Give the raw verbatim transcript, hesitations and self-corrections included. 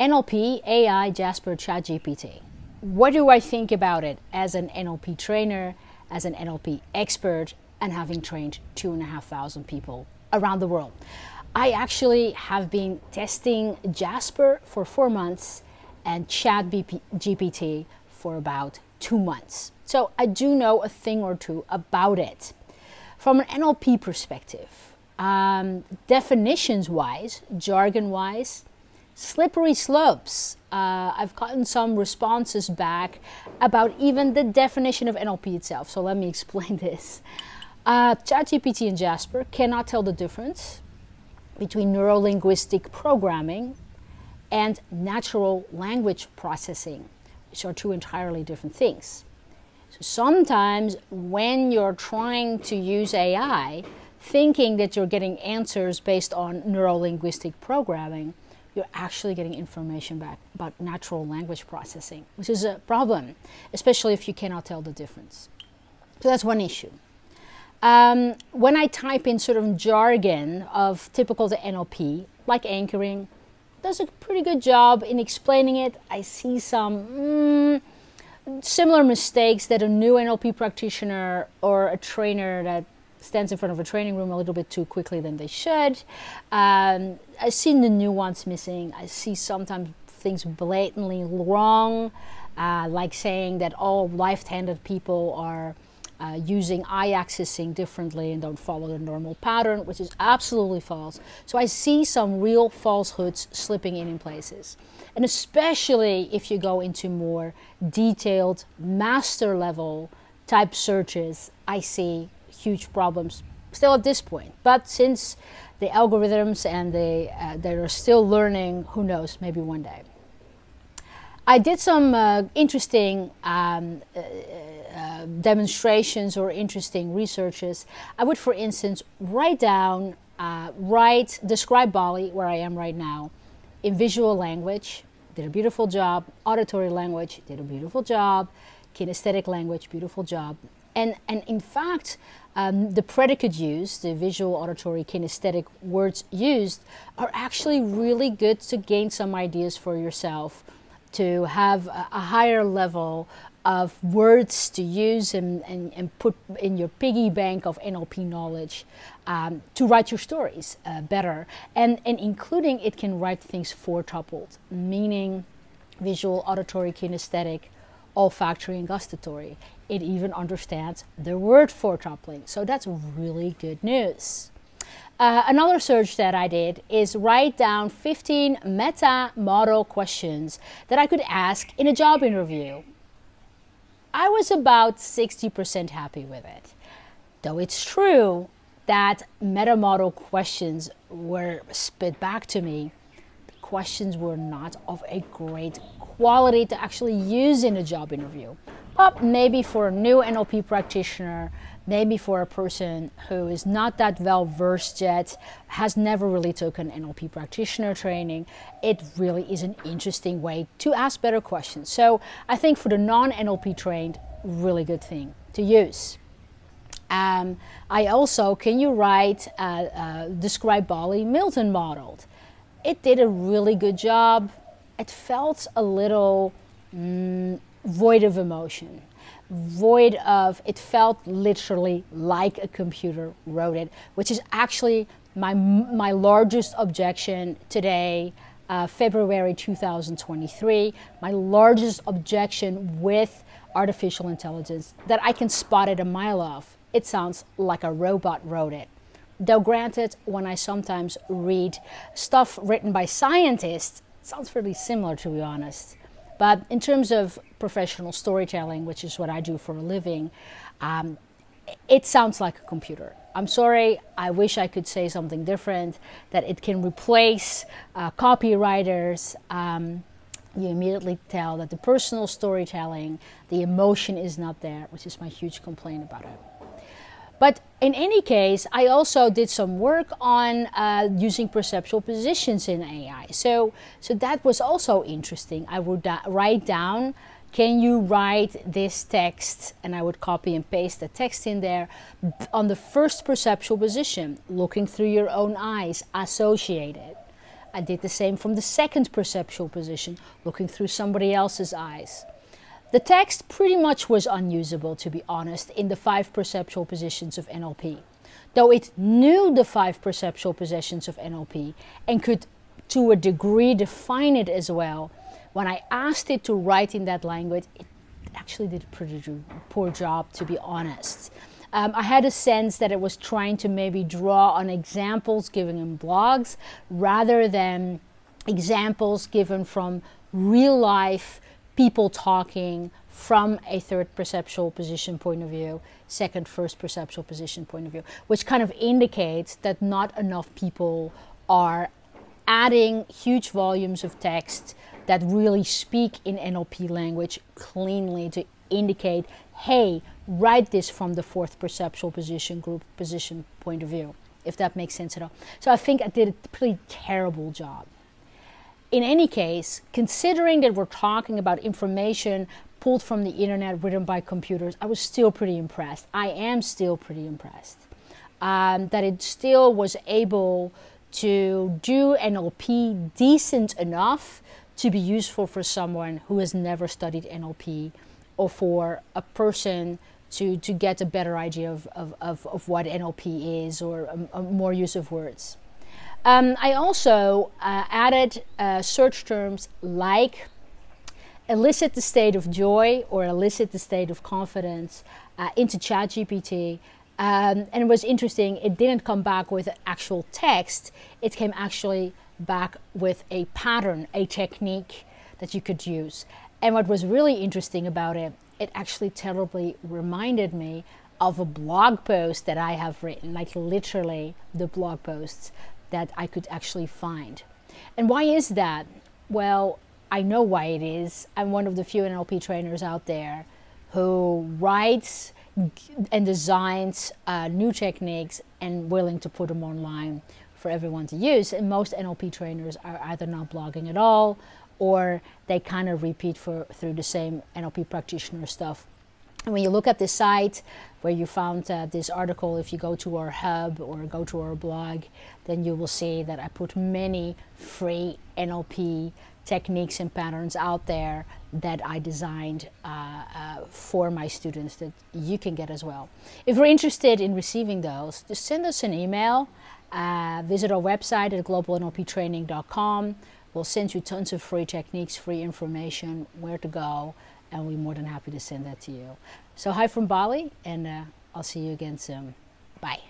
N L P, A I, Jasper, ChatGPT. What do I think about it as an N L P trainer, as an N L P expert, and having trained two and a half thousand people around the world? I actually have been testing Jasper for four months and ChatGPT for about two months. So I do know a thing or two about it. From an N L P perspective, um, definitions-wise, jargon-wise, slippery slopes. Uh, I've gotten some responses back about even the definition of N L P itself. So let me explain this. Uh, ChatGPT and Jasper cannot tell the difference between neuro-linguistic programming and natural language processing, which are two entirely different things. So sometimes when you're trying to use A I, thinking that you're getting answers based on neuro-linguistic programming, you're actually getting information back about natural language processing, which is a problem, especially if you cannot tell the difference. So that's one issue. Um, when I type in sort of jargon of typical to N L P, like anchoring, does a pretty good job in explaining it. I see some mm, similar mistakes that a new N L P practitioner or a trainer that stands in front of a training room a little bit too quickly than they should. Um, I've seen the nuance missing. I see sometimes things blatantly wrong, uh, like saying that all left-handed people are uh, using eye-accessing differently and don't follow the normal pattern, which is absolutely false. So I see some real falsehoods slipping in in places. And especially if you go into more detailed master-level type searches, I see huge problems still at this point, but since the algorithms and they, uh, they are still learning, who knows, maybe one day. I did some uh, interesting um, uh, uh, demonstrations or interesting researches. I would, for instance, write down, uh, write, describe Bali, where I am right now, in visual language, did a beautiful job, auditory language, did a beautiful job, kinesthetic language, beautiful job. And, and in fact, um, the predicate used, the visual, auditory, kinesthetic words used, are actually really good to gain some ideas for yourself, to have a, a higher level of words to use and, and, and put in your piggy bank of N L P knowledge um, to write your stories uh, better. And, and including, it can write things four-tupled, meaning visual, auditory, kinesthetic, olfactory and gustatory. It even understands the word four-tupling, so that's really good news. Uh, another search that I did is write down fifteen meta-model questions that I could ask in a job interview. I was about sixty percent happy with it, though it's true that meta-model questions were spit back to me. Questions were not of a great quality to actually use in a job interview. But maybe for a new N L P practitioner, maybe for a person who is not that well versed yet, has never really taken N L P practitioner training, it really is an interesting way to ask better questions. So I think for the non-N L P trained, really good thing to use. Um, I also, can you write, uh, uh, describe Bali, Milton modeled? It did a really good job. It felt a little mm, void of emotion, void of, it felt literally like a computer wrote it, which is actually my, my largest objection today, uh, February two thousand twenty-three, my largest objection with artificial intelligence that I can spot it a mile off. It sounds like a robot wrote it. Though granted, when I sometimes read stuff written by scientists, it sounds really similar, to be honest. But in terms of professional storytelling, which is what I do for a living, um, it sounds like a computer. I'm sorry, I wish I could say something different, that it can replace uh, copywriters. Um, you immediately tell that the personal storytelling, the emotion is not there, which is my huge complaint about it. But in any case, I also did some work on uh, using perceptual positions in A I. So, so that was also interesting. I would da- write down, can you write this text? And I would copy and paste the text in there on the first perceptual position, looking through your own eyes, associated. I did the same from the second perceptual position, looking through somebody else's eyes. The text pretty much was unusable, to be honest, in the five perceptual positions of N L P. Though it knew the five perceptual positions of N L P and could to a degree define it as well, when I asked it to write in that language, it actually did a pretty poor job, to be honest. Um, I had a sense that it was trying to maybe draw on examples given in blogs rather than examples given from real life people talking from a third perceptual position point of view, second first perceptual position point of view, which kind of indicates that not enough people are adding huge volumes of text that really speak in N L P language cleanly to indicate, hey, write this from the fourth perceptual position group position point of view, if that makes sense at all. So I think I did a pretty terrible job. In any case, considering that we're talking about information pulled from the internet, written by computers, I was still pretty impressed. I am still pretty impressed um, that it still was able to do N L P decent enough to be useful for someone who has never studied N L P, or for a person to, to get a better idea of, of, of, of what N L P is, or a, a more use of words. Um, I also uh, added uh, search terms like elicit the state of joy or elicit the state of confidence uh, into ChatGPT. Um, and it was interesting, it didn't come back with actual text, it came actually back with a pattern, a technique that you could use. And what was really interesting about it, it actually terribly reminded me of a blog post that I have written, like literally the blog posts that I could actually find. And why is that? Well, I know why it is. I'm one of the few N L P trainers out there who writes and designs uh, new techniques and willing to put them online for everyone to use. And most N L P trainers are either not blogging at all, or they kind of repeat for, through the same N L P practitioner stuff. And when you look at this site where you found uh, this article, if you go to our hub or go to our blog, then you will see that I put many free N L P techniques and patterns out there that I designed uh, uh, for my students that you can get as well. If you're interested in receiving those, just send us an email, uh, visit our website at global N L P training dot com. We'll send you tons of free techniques, free information, where to go, and we're more than happy to send that to you. So hi from Bali, and uh, I'll see you again soon. Bye.